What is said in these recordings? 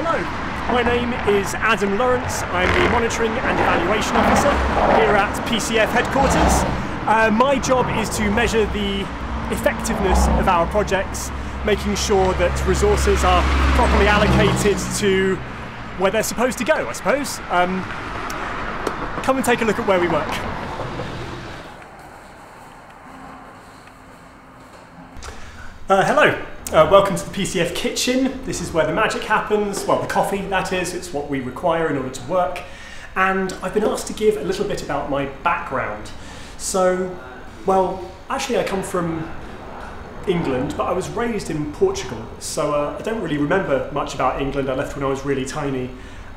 Hello, my name is Adam Lawrence. I'm the Monitoring and Evaluation Officer here at PCF headquarters. My job is to measure the effectiveness of our projects, making sure that resources are properly allocated to where they're supposed to go, I suppose. Come and take a look at where we work. Hello, welcome to the PCF kitchen. This is where the magic happens, well, the coffee that is, it's what we require in order to work. And I've been asked to give a little bit about my background. So, well, actually I come from England, but I was raised in Portugal, so I don't really remember much about England. I left when I was really tiny,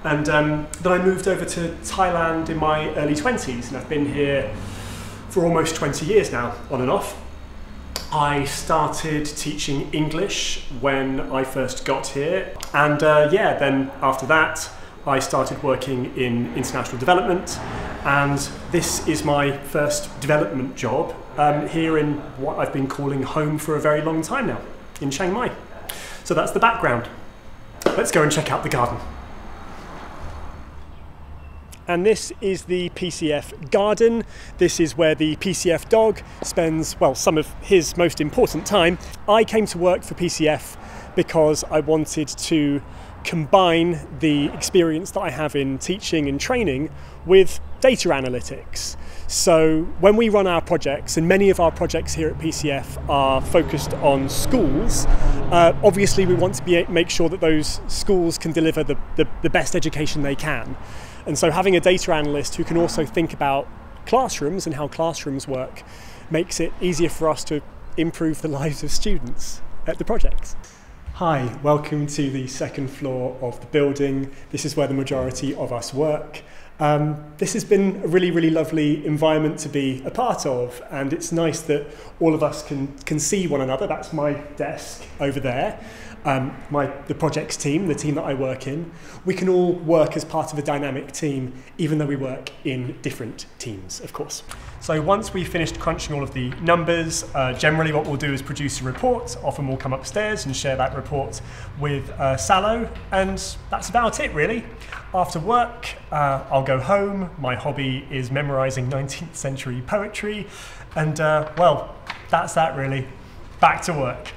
and then I moved over to Thailand in my early 20s, and I've been here for almost 20 years now, on and off. I started teaching English when I first got here, and yeah, then after that I started working in international development, and this is my first development job here in what I've been calling home for a very long time now, in Chiang Mai. So that's the background. Let's go and check out the garden. And this is the PCF garden. This is where the PCF dog spends, well, some of his most important time. I came to work for PCF because I wanted to combine the experience that I have in teaching and training with data analytics. So when we run our projects, and many of our projects here at PCF are focused on schools, obviously we want to make sure that those schools can deliver the best education they can. And so having a data analyst who can also think about classrooms and how classrooms work makes it easier for us to improve the lives of students at the projects. Hi, welcome to the second floor of the building. This is where the majority of us work. This has been a really, really lovely environment to be a part of, and it's nice that all of us can see one another. That's my desk over there, the projects team, the team that I work in. We can all work as part of a dynamic team, even though we work in different teams, of course. So once we've finished crunching all of the numbers, generally what we'll do is produce a report. Often we'll come upstairs and share that report with Salo, and that's about it really. After work, I'll go home. My hobby is memorising 19th century poetry, and well, that's that really. Back to work.